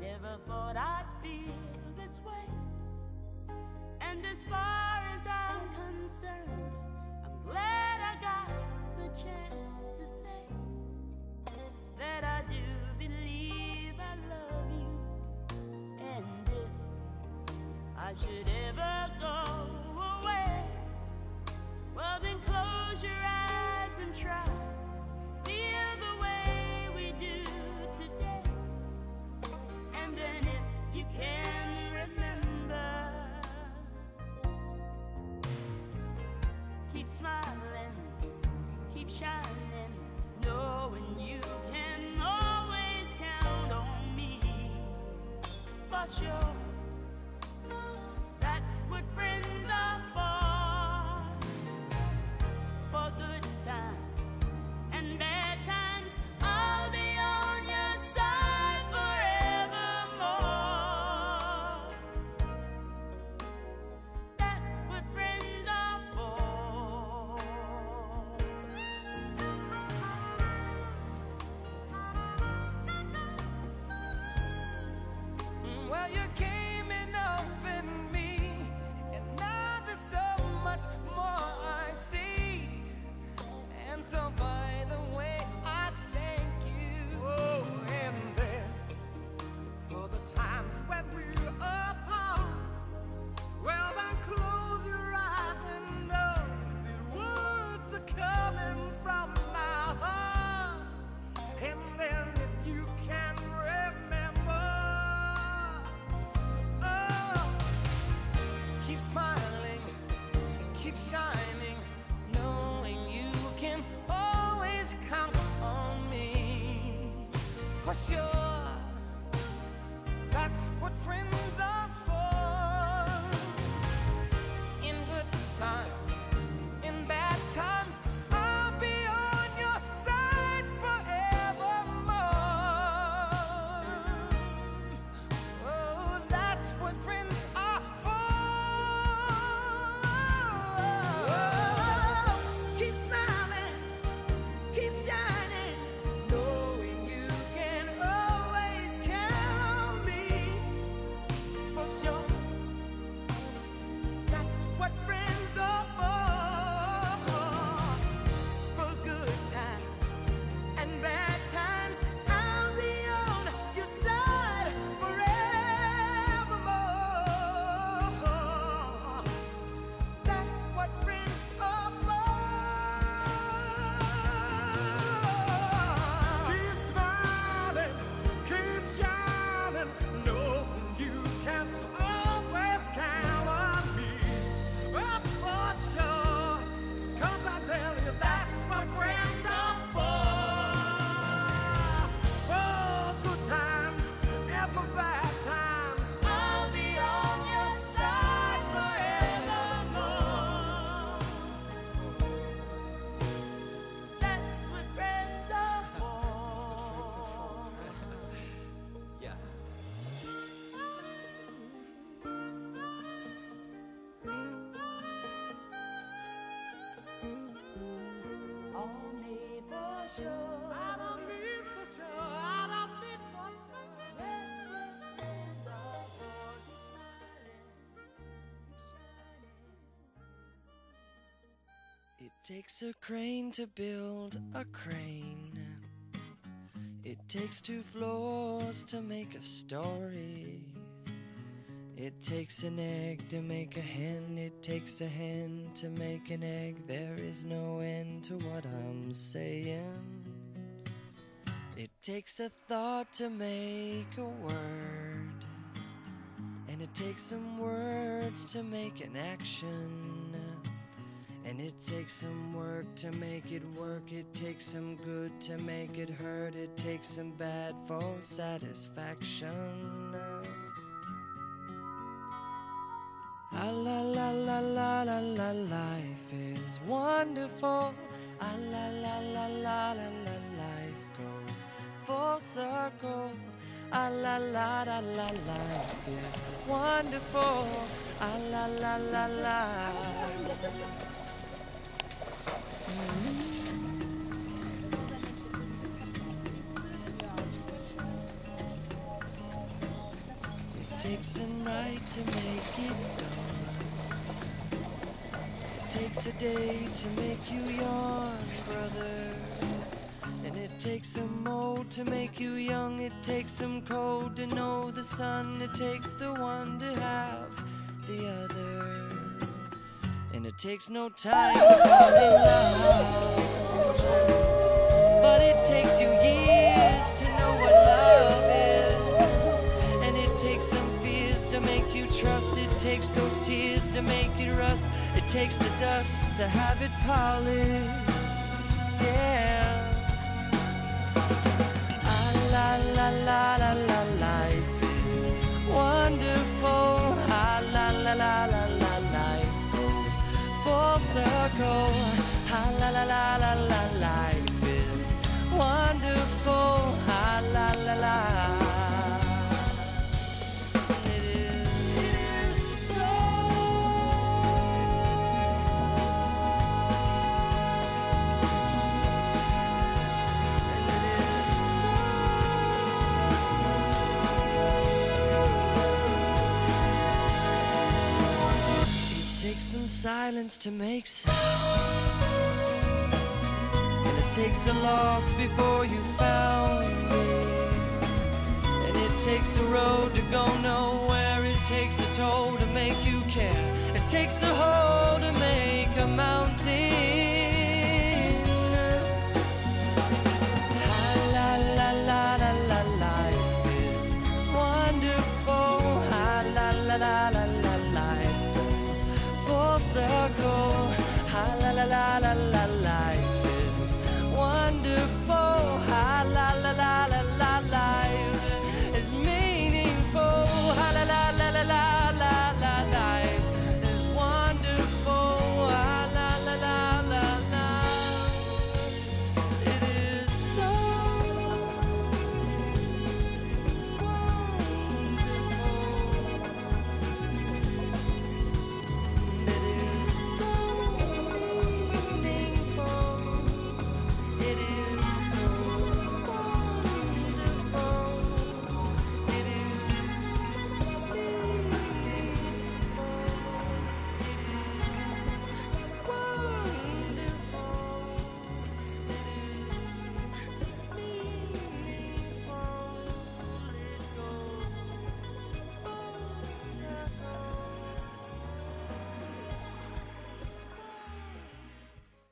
Never thought I'd feel this way, and as far as I'm concerned, I'm glad I got the chance to say that I do believe I love you. And if I should ever go away, well then close your eyes and try to feel the way we do today. And if you can remember, keep smiling, keep shining, knowing you can always count on me. For sure, that's what friends are for. For good times and bad times, I'll be on your side forever. For sure, that's what friends are for. In good times, in bad times, I'll be on your side forevermore. Oh, that's what friends are for. Oh, keep smiling, keep shining, knowing you can always count me. For sure, that's what friends are for. For good times and bad times, I'll be on your side forevermore. That's what friends are for. Keep smiling, keep shining, knowing you can always count on me. Oh, for sure, 'cause I tell you, that's what friends are for. Oh, good times and the bad times, I'll be on your side forevermore. That's what friends are for. That's what friends are for. Yeah. All made for sure. That's what friends are for. It takes a crane to build a crane. It takes two floors to make a story. It takes an egg to make a hen. It takes a hen to make an egg. There is no end to what I'm saying. It takes a thought to make a word, and it takes some words to make an action. And it takes some work to make it work. It takes some good to make it hurt. It takes some bad for satisfaction. Ah, la la la la la la, life is wonderful. Ah, la la la la la la, life goes full circle. Ah la la la la, life is wonderful. Ah la la la la. It takes a night to make it dawn. It takes a day to make you yawn, brother. And it takes some old to make you young. It takes some cold to know the sun. It takes the one to have the other. And it takes no time to fall in love, but it takes you years to know what love is. And it takes some fears to make you trust. It takes those tears to make it rust. It takes the dust to have it polished. La la la la, life is wonderful. Ah la la la la la, life goes full circle. Ah la la la la la, life is wonderful. Ah la la la. It takes some silence to make sound, and it takes a loss before you found me, and it takes a road to go nowhere. It takes a toll to make you care. It takes a hole to make a mountain. Ah, la la la la la, life is wonderful. Ah, la la la la la. Circle, ha la la la la la la.